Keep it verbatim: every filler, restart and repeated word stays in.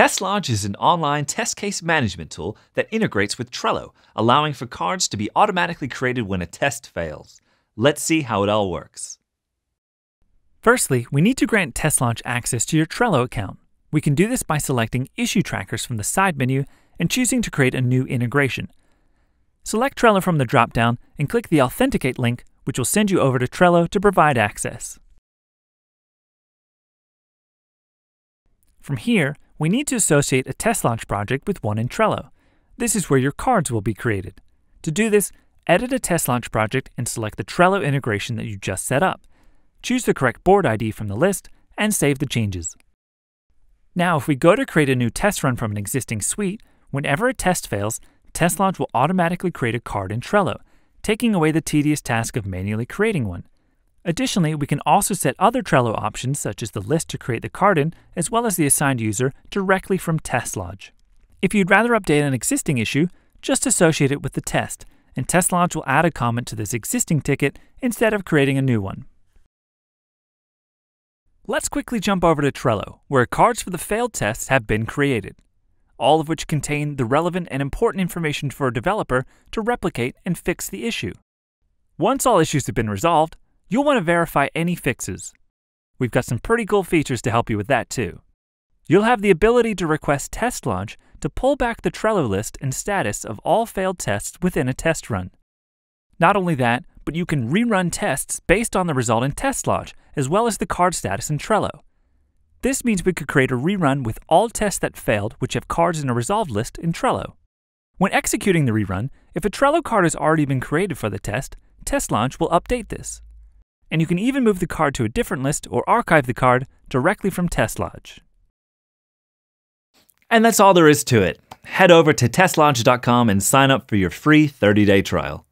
TestLodge is an online test case management tool that integrates with Trello, allowing for cards to be automatically created when a test fails. Let's see how it all works. Firstly, we need to grant TestLodge access to your Trello account. We can do this by selecting Issue Trackers from the side menu and choosing to create a new integration. Select Trello from the drop-down and click the Authenticate link, which will send you over to Trello to provide access. From here, we need to associate a TestLodge project with one in Trello. This is where your cards will be created. To do this, edit a TestLodge project and select the Trello integration that you just set up. Choose the correct board I D from the list and save the changes. Now, if we go to create a new test run from an existing suite, whenever a test fails, TestLodge will automatically create a card in Trello, taking away the tedious task of manually creating one. Additionally, we can also set other Trello options such as the list to create the card in, as well as the assigned user, directly from TestLodge. If you'd rather update an existing issue, just associate it with the test, and TestLodge will add a comment to this existing ticket instead of creating a new one. Let's quickly jump over to Trello, where cards for the failed tests have been created, all of which contain the relevant and important information for a developer to replicate and fix the issue. Once all issues have been resolved, you'll want to verify any fixes. We've got some pretty cool features to help you with that too. You'll have the ability to request TestLodge to pull back the Trello list and status of all failed tests within a test run. Not only that, but you can rerun tests based on the result in TestLodge, as well as the card status in Trello. This means we could create a rerun with all tests that failed which have cards in a resolved list in Trello. When executing the rerun, if a Trello card has already been created for the test, TestLodge will update this. And you can even move the card to a different list or archive the card directly from TestLodge. And that's all there is to it. Head over to testlodge dot com and sign up for your free thirty day trial.